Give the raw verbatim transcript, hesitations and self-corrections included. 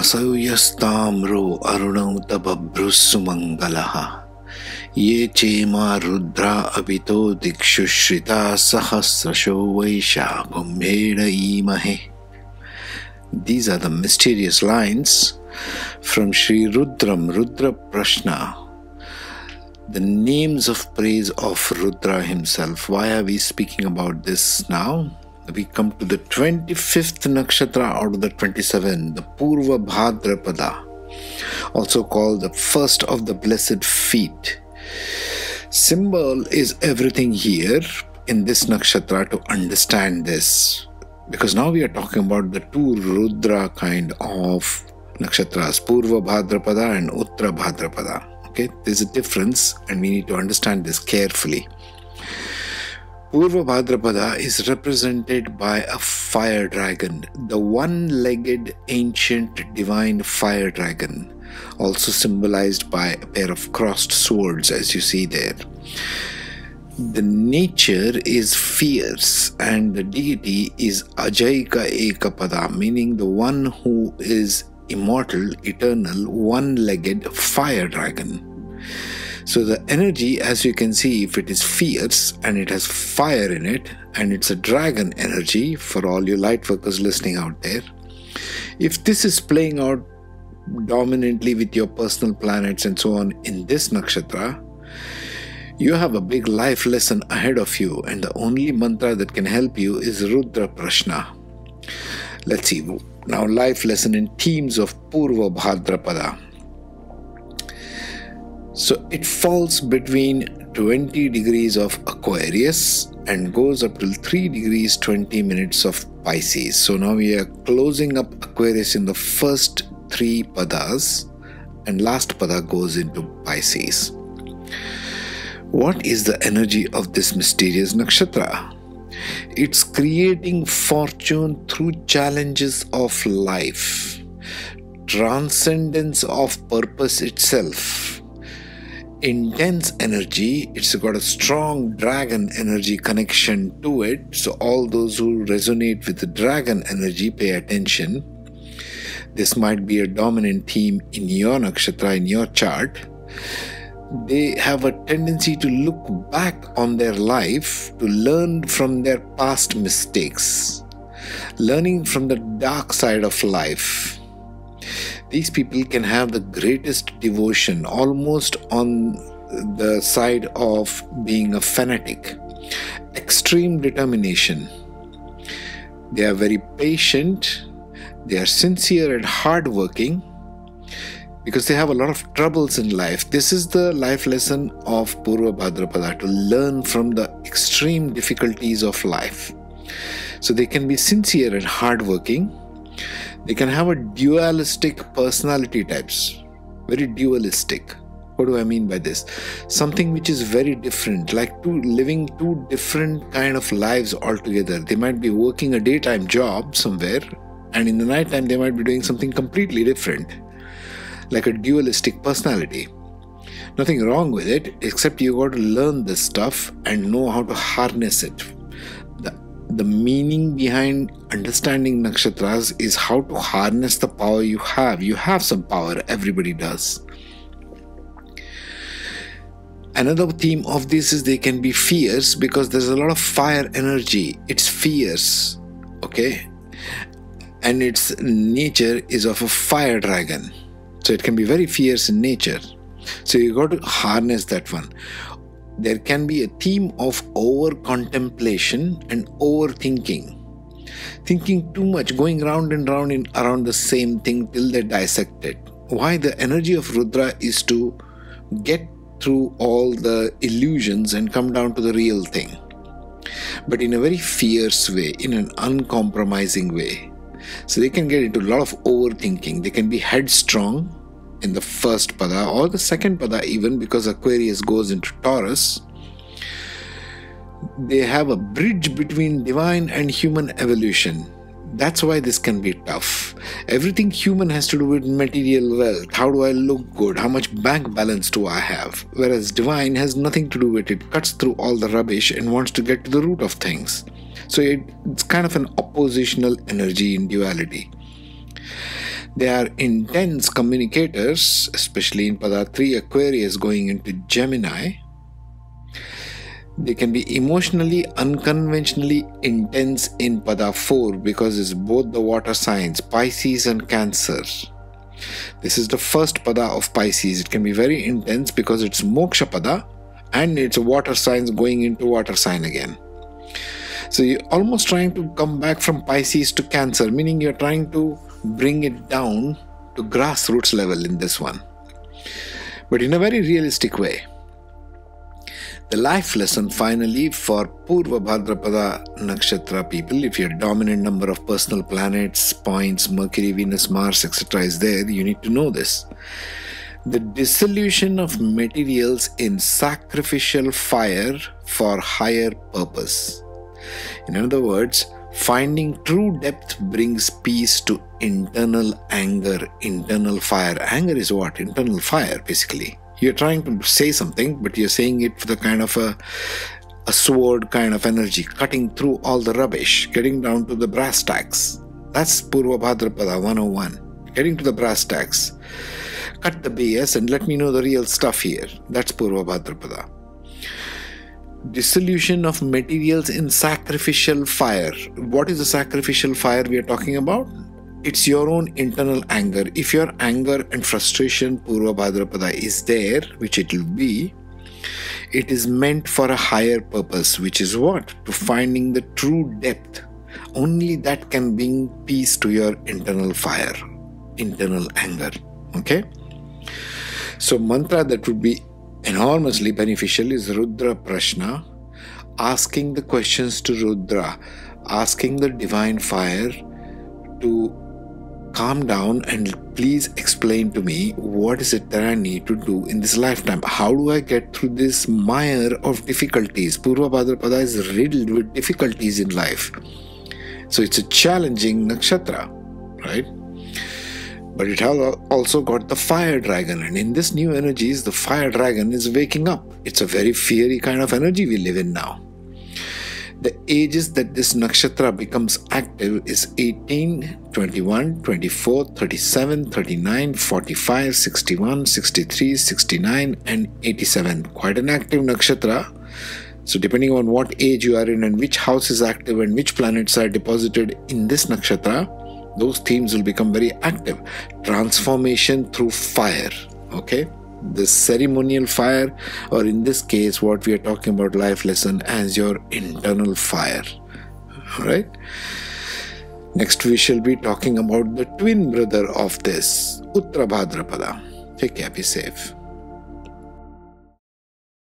Asavyastamro arunam tababhrusumangalaha Ye chema rudra abito dikshushrita sahasrasho vaisha bhumeda imahe. These are the mysterious lines from Shri Rudram, Rudra Prashna, the names of praise of Rudra himself. Why are we speaking about this now? We come to the twenty-fifth nakshatra out of the twenty-seven, the Purva Bhadrapada, also called the first of the blessed feet. Symbol is everything here in this nakshatra to understand this, because now we are talking about the two Rudra kind of nakshatras, Purva Bhadrapada and Uttara Bhadrapada. Okay, there's a difference and we need to understand this carefully. Purva Bhadrapada is represented by a fire dragon, the one-legged ancient divine fire dragon, also symbolized by a pair of crossed swords as you see there. The nature is fierce and the deity is Ajaika Ekapada, meaning the one who is immortal, eternal, one-legged fire dragon. So the energy, as you can see, if it is fierce and it has fire in it, and it's a dragon energy for all you light workers listening out there, if this is playing out dominantly with your personal planets and so on in this nakshatra, you have a big life lesson ahead of you, and the only mantra that can help you is Rudra Prashna. Let's see now life lesson in themes of Purva Bhadrapada. So it falls between twenty degrees of Aquarius and goes up till three degrees twenty minutes of Pisces. So now we are closing up Aquarius in the first three padas, and last pada goes into Pisces. What is the energy of this mysterious nakshatra? It's creating fortune through challenges of life, transcendence of purpose itself. Intense energy, it's got a strong dragon energy connection to it, so all those who resonate with the dragon energy, pay attention. This might be a dominant theme in your nakshatra, in your chart. They have a tendency to look back on their life to learn from their past mistakes, learning from the dark side of life. These people can have the greatest devotion, almost on the side of being a fanatic. Extreme determination. They are very patient. They are sincere and hardworking, because they have a lot of troubles in life. This is the life lesson of Purva Bhadrapada, to learn from the extreme difficulties of life. So they can be sincere and hardworking. They can have a dualistic personality types, very dualistic. What do I mean by this? Something which is very different, like two, living two different kind of lives altogether. They might be working a daytime job somewhere, and in the nighttime they might be doing something completely different, like a dualistic personality. Nothing wrong with it, except you got to learn this stuff and know how to harness it. The meaning behind understanding nakshatras is how to harness the power you have. You have some power, everybody does. Another theme of this is they can be fierce, because there's a lot of fire energy. It's fierce, okay? And its nature is of a fire dragon. So it can be very fierce in nature. So you got to harness that one. There can be a theme of over-contemplation and overthinking. Thinking too much, going round and round in around the same thing till they dissect it. Why? The energy of Rudra is to get through all the illusions and come down to the real thing. But in a very fierce way, in an uncompromising way. So they can get into a lot of overthinking. They can be headstrong in the first pada or the second pada even, because Aquarius goes into Taurus. They have a bridge between divine and human evolution. That's why this can be tough. Everything human has to do with material wealth. How do I look good? How much bank balance do I have? Whereas divine has nothing to do with it. It cuts through all the rubbish and wants to get to the root of things. So it, it's kind of an oppositional energy in duality. They are intense communicators, especially in Pada three Aquarius going into Gemini. They can be emotionally unconventionally intense in Pada four because it's both the water signs, Pisces and Cancer. This is the first Pada of Pisces. It can be very intense because it's Moksha Pada and it's water signs going into water sign again. So you're almost trying to come back from Pisces to Cancer, meaning you're trying to bring it down to grassroots level in this one, but in a very realistic way. The life lesson finally for Purva Bhadrapada Nakshatra people, if your dominant number of personal planets, points, Mercury, Venus, Mars, et cetera is there, you need to know this. The dissolution of materials in sacrificial fire for higher purpose. In other words, finding true depth brings peace to internal anger, internal fire. Anger is what? Internal fire, basically. You're trying to say something, but you're saying it with a kind of a, a sword kind of energy, cutting through all the rubbish, getting down to the brass tacks. That's Purva Bhadrapada one oh one. Getting to the brass tacks. Cut the B S and let me know the real stuff here. That's Purva Bhadrapada. Dissolution of materials in sacrificial fire. What is the sacrificial fire we are talking about? It's your own internal anger. If your anger and frustration, Purva Bhadrapada, is there, which it will be, it is meant for a higher purpose, which is what? To finding the true depth. Only that can bring peace to your internal fire, internal anger. Okay? So mantra that would be enormously beneficial is Rudra Prashna, asking the questions to Rudra, asking the divine fire to calm down and please explain to me what is it that I need to do in this lifetime. How do I get through this mire of difficulties? Purva Bhadrapada is riddled with difficulties in life. So it's a challenging nakshatra, right? But it has also got the fire dragon, and in this new energies, the fire dragon is waking up. It's a very fiery kind of energy we live in now. The ages that this nakshatra becomes active is eighteen, twenty-one, twenty-four, thirty-seven, thirty-nine, forty-five, sixty-one, sixty-three, sixty-nine and eighty-seven. Quite an active nakshatra. So depending on what age you are in and which house is active and which planets are deposited in this nakshatra, those themes will become very active. Transformation through fire. Okay? The ceremonial fire, or in this case what we are talking about, life lesson, as your internal fire. Alright? Next we shall be talking about the twin brother of this, Uttara Bhadrapada. Take care, be safe.